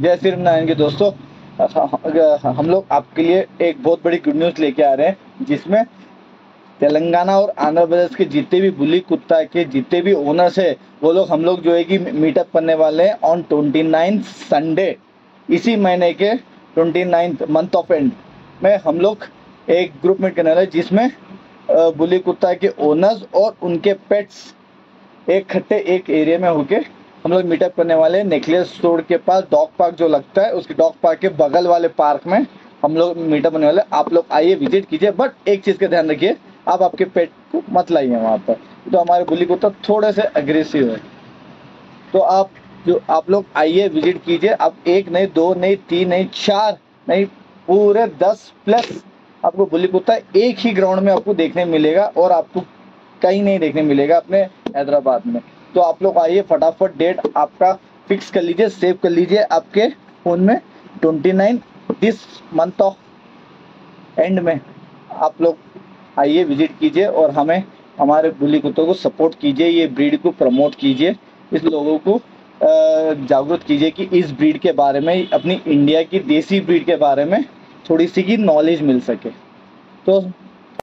जय श्री नारायण के दोस्तों, हम लोग आपके लिए एक बहुत बड़ी गुड न्यूज़ लेके आ रहे हैं, जिसमें तेलंगाना और आंध्र प्रदेश के जितने भी बुली कुत्ता के जितने भी ओनर्स है वो लोग हम लोग जो है कि मीटअप करने वाले हैं ऑन 29 संडे इसी महीने के 29 मंथ ऑफ एंड में हम लोग एक ग्रुप मीट करने वाले हैं, जिसमें बुली कुत्ता के ओनर्स और उनके पेट्स इकट्ठे एक एरिया में होके हम लोग मीटअप करने वाले हैं। नेकलेस रोड के पास डॉग पार्क जो लगता है उसके डॉग पार्क के बगल वाले पार्क में हम लोग मीटअप करने वाले। आप लोग आइए, विजिट कीजिए, बट एक चीज़ का ध्यान रखिए, आप आपके पेट को मत लाइए वहाँ पर, तो हमारे बुली कुत्ता थोड़े से अग्रेसिव है। तो आप लोग आइए, विजिट कीजिए। आप एक नहीं, दो नहीं, तीन नहीं, चार नहीं, पूरे 10 प्लस आपको बुली कुत्ता एक ही ग्राउंड में आपको देखने मिलेगा और आपको कहीं नहीं देखने मिलेगा अपने हैदराबाद में। तो आप लोग आइए, फटाफट डेट आपका फिक्स कर लीजिए, सेव कर लीजिए आपके फ़ोन में। 29 दिस मंथ ऑफ एंड में आप लोग आइए, विजिट कीजिए और हमें हमारे बुली कुत्तों को सपोर्ट कीजिए, ये ब्रीड को प्रमोट कीजिए, इस लोगों को जागरूक कीजिए कि इस ब्रीड के बारे में, अपनी इंडिया की देसी ब्रीड के बारे में थोड़ी सी की नॉलेज मिल सके। तो